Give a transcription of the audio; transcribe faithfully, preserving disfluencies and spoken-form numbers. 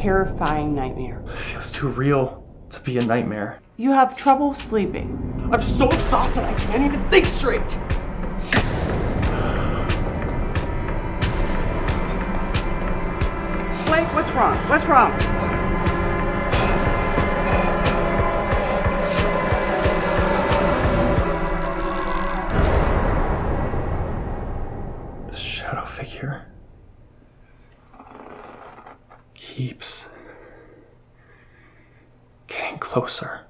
terrifying nightmare. It feels too real to be a nightmare. You have trouble sleeping. I'm so exhausted I can't even think straight. Blake, what's wrong? What's wrong? This shadow figure keeps getting closer.